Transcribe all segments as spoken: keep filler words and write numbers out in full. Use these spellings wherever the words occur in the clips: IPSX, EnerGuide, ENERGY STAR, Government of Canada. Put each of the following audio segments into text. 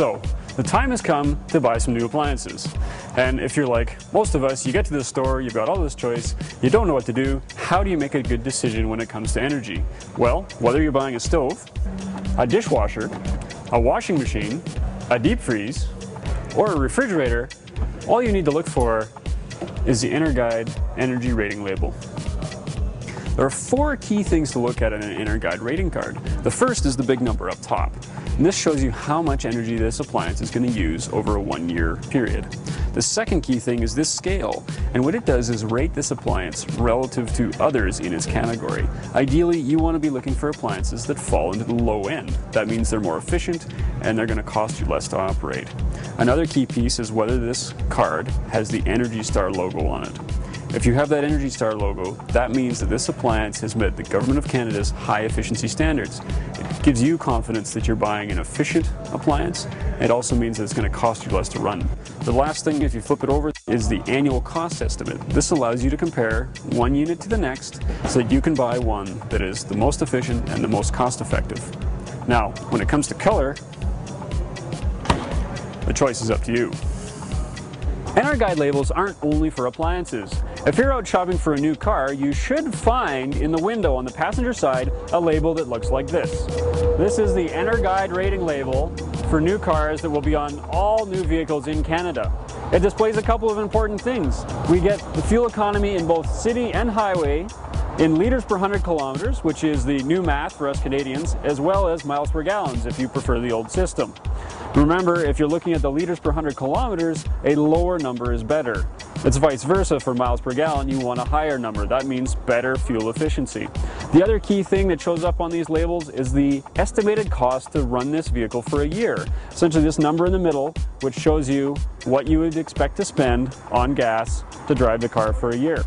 So, the time has come to buy some new appliances. And if you're like most of us, you get to the store, you've got all this choice, you don't know what to do. How do you make a good decision when it comes to energy? Well, whether you're buying a stove, a dishwasher, a washing machine, a deep freeze, or a refrigerator, all you need to look for is the EnerGuide energy rating label. There are four key things to look at in an EnerGuide rating card. The first is the big number up top, and this shows you how much energy this appliance is going to use over a one-year period. The second key thing is this scale, and what it does is rate this appliance relative to others in its category. Ideally, you want to be looking for appliances that fall into the low end. That means they're more efficient and they're going to cost you less to operate. Another key piece is whether this card has the ENERGY STAR logo on it. If you have that ENERGY STAR logo, that means that this appliance has met the Government of Canada's high efficiency standards. It gives you confidence that you're buying an efficient appliance. It also means that it's going to cost you less to run. The last thing, if you flip it over, is the annual cost estimate. This allows you to compare one unit to the next so that you can buy one that is the most efficient and the most cost effective. Now, when it comes to color, the choice is up to you. EnerGuide labels aren't only for appliances. If you're out shopping for a new car, you should find in the window on the passenger side a label that looks like this. This is the EnerGuide rating label for new cars that will be on all new vehicles in Canada. It displays a couple of important things. We get the fuel economy in both city and highway in liters per one hundred kilometers, which is the new math for us Canadians, as well as miles per gallons if you prefer the old system. Remember, if you're looking at the liters per one hundred kilometers, a lower number is better. It's vice versa for miles per gallon, you want a higher number. That means better fuel efficiency. The other key thing that shows up on these labels is the estimated cost to run this vehicle for a year. Essentially this number in the middle, which shows you what you would expect to spend on gas to drive the car for a year.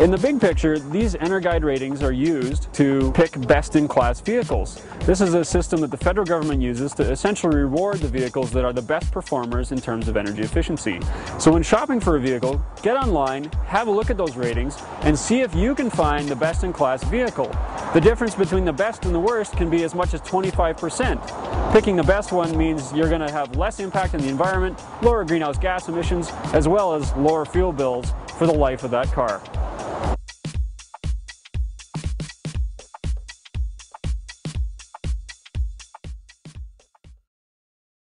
In the big picture, these EnerGuide ratings are used to pick best-in-class vehicles. This is a system that the federal government uses to essentially reward the vehicles that are the best performers in terms of energy efficiency. So when shopping for a vehicle, get online, have a look at those ratings, and see if you can find the best-in-class vehicle. The difference between the best and the worst can be as much as twenty-five percent. Picking the best one means you're going to have less impact on the environment, lower greenhouse gas emissions, as well as lower fuel bills for the life of that car.